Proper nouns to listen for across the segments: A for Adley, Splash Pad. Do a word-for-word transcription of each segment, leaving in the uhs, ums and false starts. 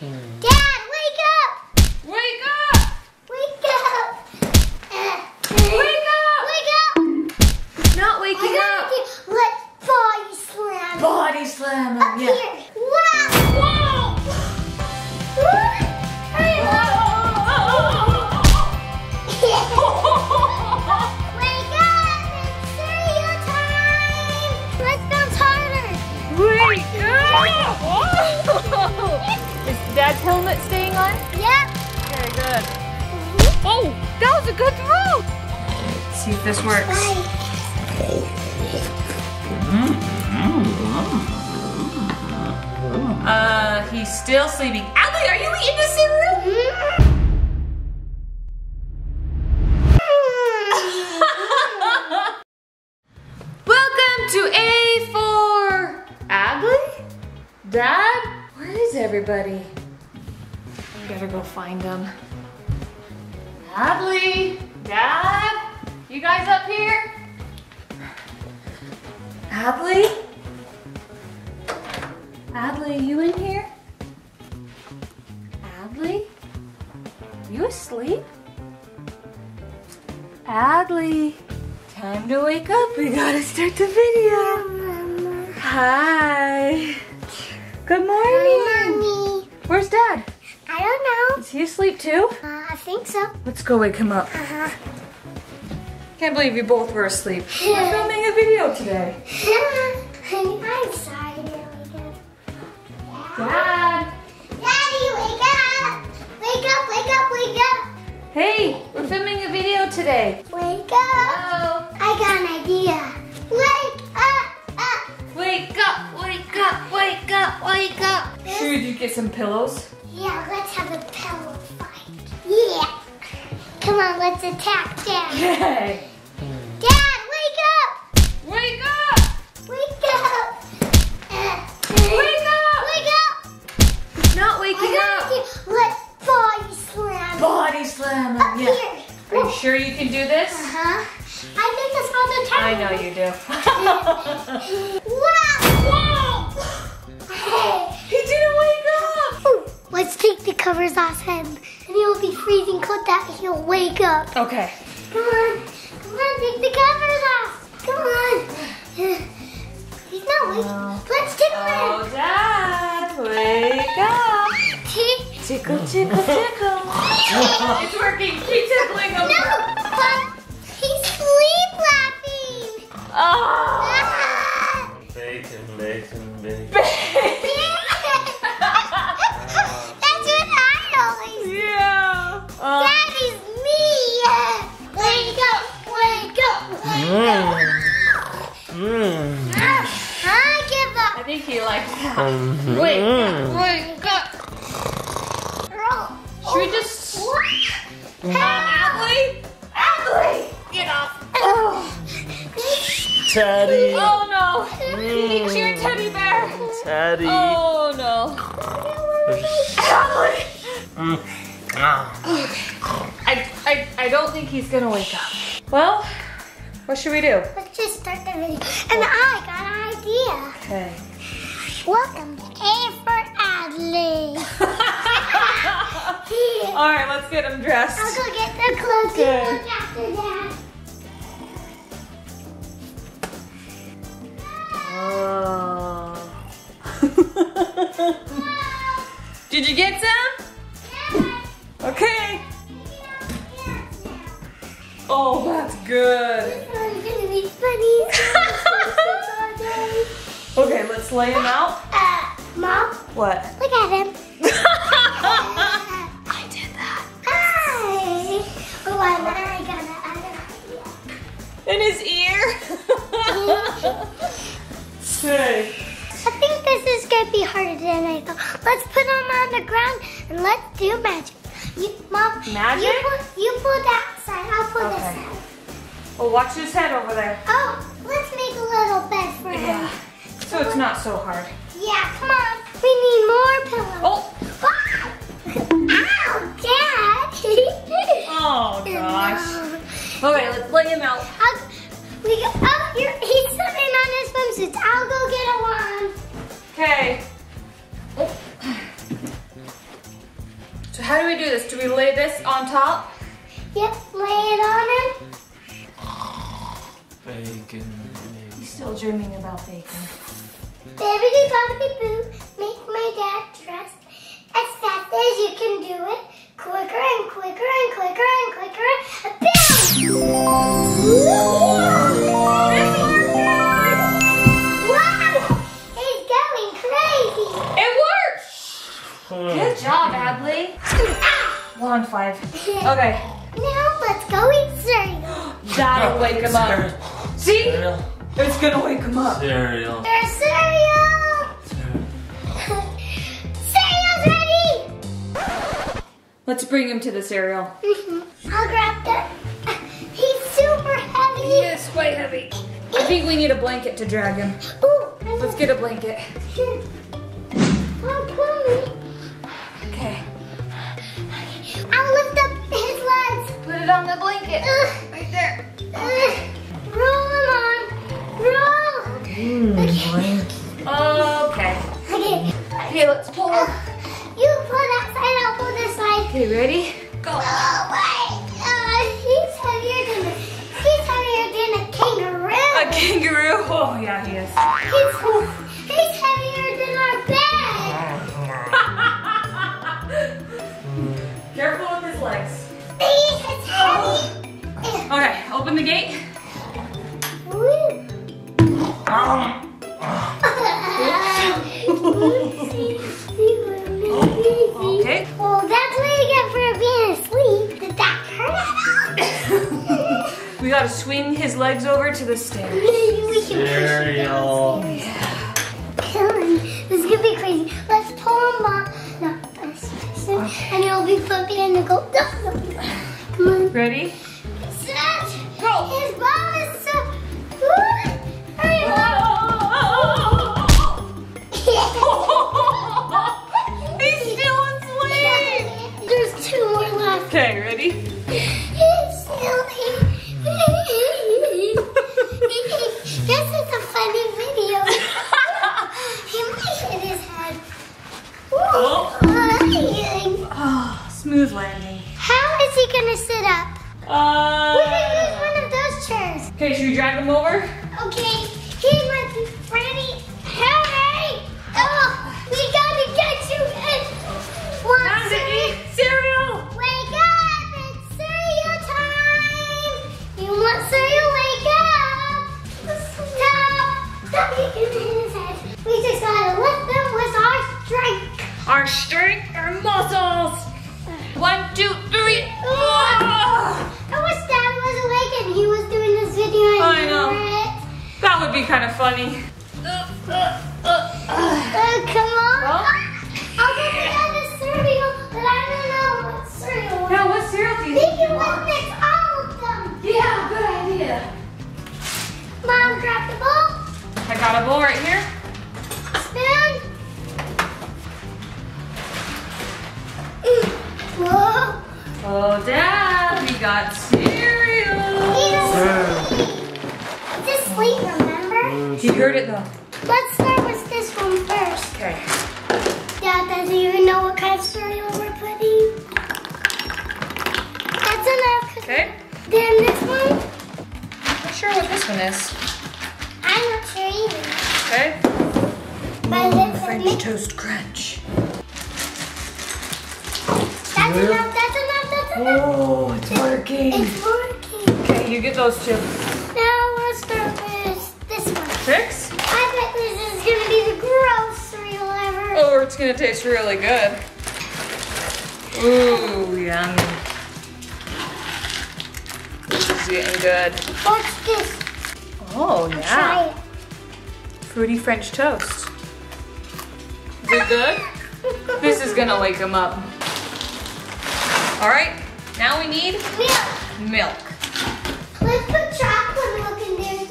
Hmm. Dad, wake up! Wake up! Wake up! Uh, wake up! Wake up! Not waking up! Let's body slam him. Body slam him. Up yeah. Here. Wow! Whoa! Hurry up! Wake up! It's cereal time! Let's bounce harder! Wake up! Dad's helmet staying on? Yeah. Very good. Mm-hmm. Oh, that was a good throw. Let's see if this works. Mm-hmm. Uh, he's still sleeping. Adley, are you eating the cereal? Mm-hmm. Welcome to A for Adley? Dad? Where is everybody? Better go find them. Adley, Dad, you guys up here? Adley? Adley, you in here? Adley? You asleep? Adley, time to wake up. We gotta start the video. Mama. Hi. Good morning. Hi, Mommy. Where's Dad? I don't know. Is he asleep too? Uh, I think so. Let's go wake him up. Uh-huh. Can't believe you both were asleep. We're filming a video today. I'm sorry I didn't wake up. Dad! Daddy, wake up! Wake up, wake up, wake up! Hey, we're filming a video today. Wake up! Uh-oh. I got an idea. Wake up, up! Wake up, wake up, wake up, wake up! Should you get some pillows? Yeah, let's have a pillow fight. Yeah. Come on, let's attack Dad. Yay. Dad, wake up! Wake up! Wake up! Uh, wake up! Wake up! Not waking up. Let's body slam him. Body slam him. Up yeah. Here. Are you sure you can do this? Uh-huh. I think that's all the time. I know you do. Wow! Whoa! He didn't wake up! Ooh. Let's take the covers off him, and he'll be freezing cold that he'll wake up. Okay. Come on, come on, take the covers off. Come on. He's not waking up. Let's tickle him. Oh, Dad, wake up. Tickle, tickle, tickle. It's working. Keep tickling him. No, but he's sleep lapping. Oh. Bacon, bacon, bacon. I think he likes that. Wake up, wake up. Should we just... Hey, Adley! Adley! Get off. Teddy. Oh no. It's your teddy bear. Teddy. Oh no. Adley! I, I, I don't think he's gonna wake up. Well, what should we do? Let's just start the video. And I got an idea. Okay. Welcome to A for Adley. All right, let's get him dressed. I'll go get the clothes and look after that. Oh. Did you get some? Yeah. Okay. Oh, that's good. This one's gonna be funny. Okay, let's lay him out. Uh, Mom? What? Look at him. I did that. Hi. Oh, I I got another idea. In his ear? Hey. I think this is going to be harder than I thought. Let's put him on the ground and let's do magic. You, Mom, magic? You pull, you pull that side. I'll pull okay. This side. Well, watch his head over there. Oh, let's make a little bed for him. Yeah. So it's not so hard. Yeah, come on. We need more pillows. Oh! Ah! Ow, Dad! Oh, gosh. No. Okay, let's lay him out. I'll, we go, oh, you're, he's sitting on his swimsuits. I'll go get a wand. Okay. Oh. So how do we do this? Do we lay this on top? Yep, lay it on him. Bacon, bacon. He's still dreaming about bacon. Bibbidi bobbidi boo, make my dad dress as fast as you can do it. Quicker and quicker and quicker and quicker. BAM! Good job, Adley. Ah! We're on five. Okay. Now let's go eat cereal. That'll wake him up. See? Cereal. It's gonna wake him up. Cereal. There's cereal. Cereal. Cereal's ready. Let's bring him to the cereal. Mm-hmm. I'll grab that. He's super heavy. He is quite heavy. I think we need a blanket to drag him. Ooh, let's get a blanket. Oh, okay. I'll lift up his legs. Put it on the blanket. Ugh. Right there. Okay. Roll him on. Roll. Okay. Okay. Okay. Okay. Okay, let's pull. Uh, you pull that side, I'll pull this side. Okay, ready? Go. Oh my God. He's heavier than a, he's heavier than a kangaroo. A kangaroo? Oh, yeah, he is. He's, he's heavier than our bed. Careful with his legs. Oh. Okay, open the gate. Okay. Well, that's what you get for being asleep. Did that hurt? We gotta swing his legs over to the stairs. We can cereal. Push him down. This is gonna be crazy. Let's pull him up. No. And it'll be flipping and it'll go. Come on. Ready? Stretch! Go! His ball is so. Hurry up! He's still asleep! There's two more left. Okay, ready? He's still there. This is a funny video. He might hit his head. Oh. Oh, smooth landing. How is he gonna sit up? Uh, we can use one of those chairs. Okay, should we drag him over? Okay, he must be ready. Hurry! Oh, we gotta get you in. Time to eat cereal. Wake up! It's cereal time. You want cereal? Wake up! Stop! Stop! He can hit his head. We just gotta lift them with our strength. Our strength, our muscles. One, two, three. Oh! I wish Dad was awake and he was doing this video. And I know. It. That would be kind of funny. Uh, uh, uh, uh, come on. Oh. I'll get the other cereal, but I don't know what cereal. Now, what cereal do you think you want? We can mix all of them. Yeah, good idea. Mom, grab the bowl. I got a bowl right here. Spoon. Whoa. Oh, Dad, we got cereal. It's asleep, remember? He heard it though. Let's start with this one first. Okay. Dad doesn't even know what kind of cereal we're putting. That's enough. Okay. Then this one. I'm not sure what this one is. I'm not sure either. Okay. Mm, French toast crunch. That's enough, that's enough, that's enough. Oh, it's working. It's working. Okay, you get those two. Now let's start with this one. Six? I bet this is going to be the grossest cereal ever. Oh, it's going to taste really good. Ooh, yum. This is getting good. What's this? Oh, yeah. Try it. Fruity French toast. Is it good? This is going to wake him up. All right, now we need milk. Milk. Let's put chocolate milk in there.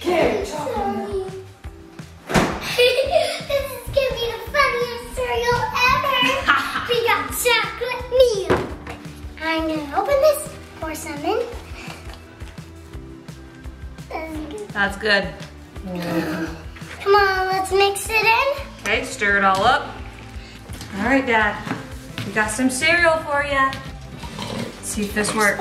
Okay, chocolate milk. This is gonna be the funniest cereal ever. We got chocolate milk. I'm gonna open this, pour some in. That's good. Yeah. Come on, let's mix it in. Okay, stir it all up. All right, Dad. We got some cereal for you. Let's see if this works.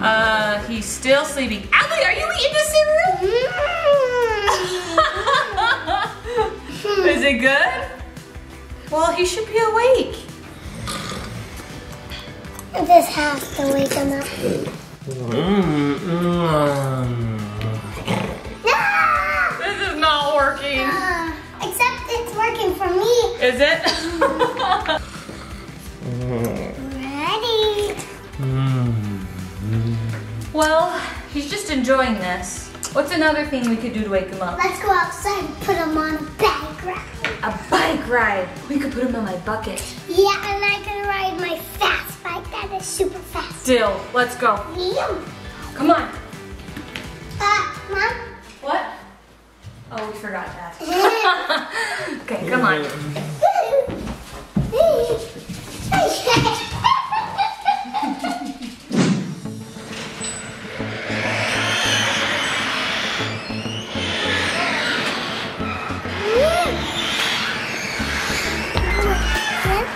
Uh, he's still sleeping. Adley, are you eating this cereal? Is it good? Well, he should be awake. This has to wake him up. This is not working. Uh, except it's working for me. Is it? Ready. Well, he's just enjoying this. What's another thing we could do to wake him up? Let's go outside and put him on a bike ride. A bike ride? We could put him on my bucket. Yeah, and I can ride my fast. That is super fast. Still, let's go. Yeah. Come on. Uh, Mom? What? Oh, we forgot that. Okay, come on.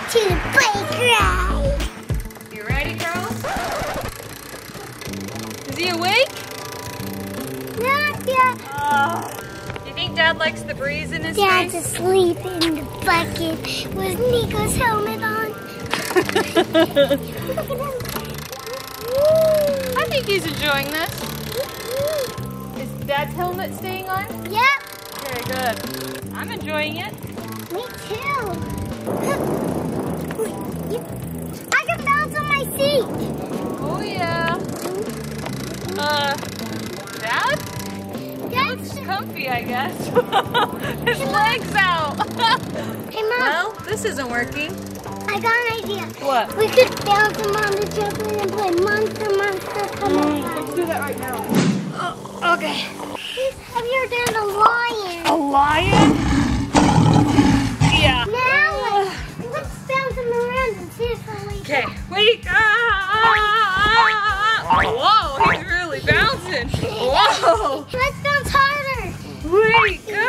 To the playground. Is he awake? Not yet. Oh. You think Dad likes the breeze in his Dad's face? Dad's asleep in the bucket with Nico's helmet on. Look at him. I think he's enjoying this. Is Dad's helmet staying on? Yep. Very good. I'm enjoying it. Me too. I can bounce on my seat. Oh yeah. Uh, Dad? Dad looks comfy, I guess. His hey, leg's out. Hey, Mom. Well, this isn't working. I got an idea. What? We could bounce him on the trampoline and play Monster, Monster, Come on. Mm, let's do that right now. Oh, okay. Have you ever done a lion? A lion? Yeah. Now, let's, let's bounce him around and see if he'll wake Okay, wake up. Whoa, he's really bouncing. Whoa. Let's bounce harder. Wait, go.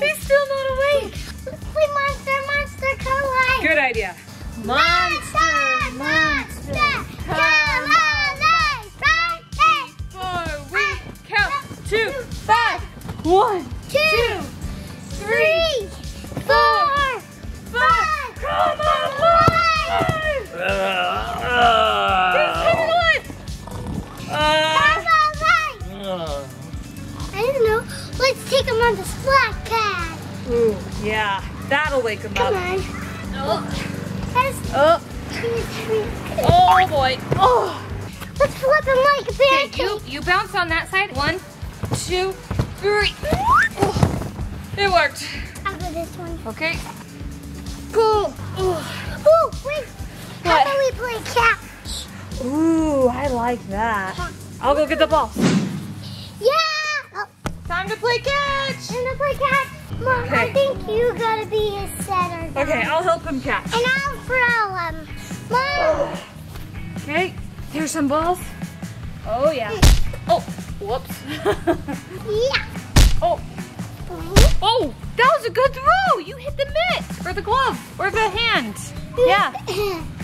He's still not awake. Let's play Monster, Monster, Come Alive. Good idea. Monster, Monster, monster Come Alive. Five, eight, four, we count. Two, five. One, two, two three, four, five. Come alive. Uh. Take him on the Splash Pad. Ooh, yeah, that'll wake him Come up. Come on. Oh. Oh. Oh boy. Oh. Let's flip him like a bear. Okay, you, you bounce on that side. One, two, three. Oh. It worked. I'll do this one. Okay. Cool. Ooh, Ooh wait. How about we play catch? Ooh, I like that. Catch. I'll go get the ball. Time to play catch! Time to play catch! Mom, okay. I think you gotta be a setter. Dad. Okay, I'll help him catch. And I'll throw him. Mom! Okay, here's some balls. Oh, yeah. Oh, whoops. Yeah. Oh. Oh, that was a good throw! You hit the mitt, or the glove, or the hand. Yeah.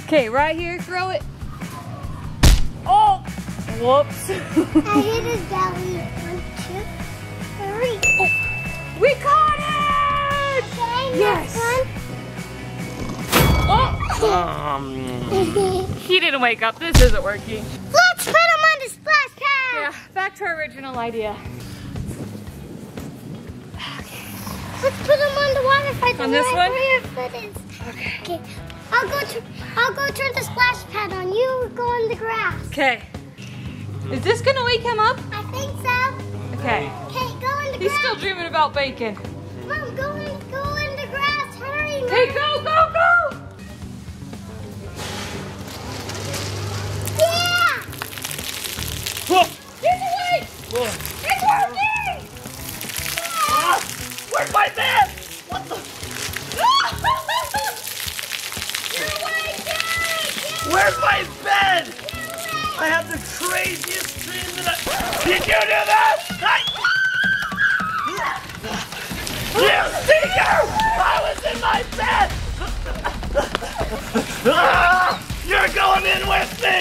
Okay, right here, throw it. Oh, whoops. I hit his belly. Oh, we caught it! Okay, yes. Oh. Um. He didn't wake up. This isn't working. Let's put him on the Splash Pad. Yeah, back to our original idea. Okay. Let's put him on the water fight. On this one? Okay. Okay. I'll go. I'll go turn the Splash Pad on. You go on the grass. Okay. Is this gonna wake him up? I think so. Okay. Okay. He's grass. Still dreaming about bacon. Mom, go in, go in the grass. Hurry, Mom. Hey, go, go, go. Yeah. Whoa. He's awake. Whoa. It's working. Yeah. Ah, where's my bed? What the? You're awake, Dad. Where's my bed? I had the craziest dream that I... Did you do that? You see you! I was in my bed! Ah, you're going in with me!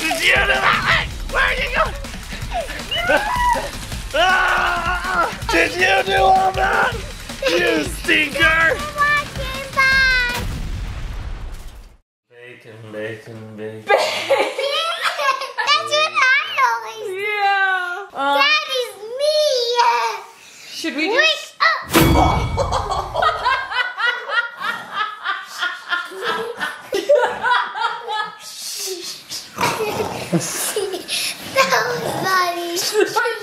Did you do that? Where are you going? Ah, did you do all that? You stinker! Bacon, bacon, bacon. Should we just... Wake up! That was funny.